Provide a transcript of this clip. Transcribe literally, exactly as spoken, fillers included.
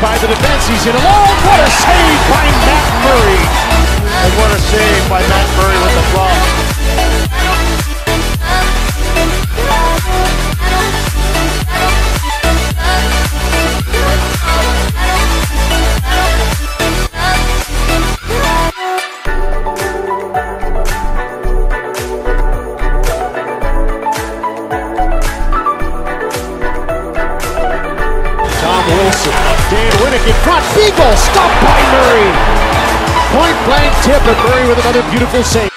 By the defense, he's hit alone. What a save by Matt Murray! And what a save by Matt Murray with the ball. In front, Beagle, stopped by Murray. Point blank tip, and Murray with another beautiful save.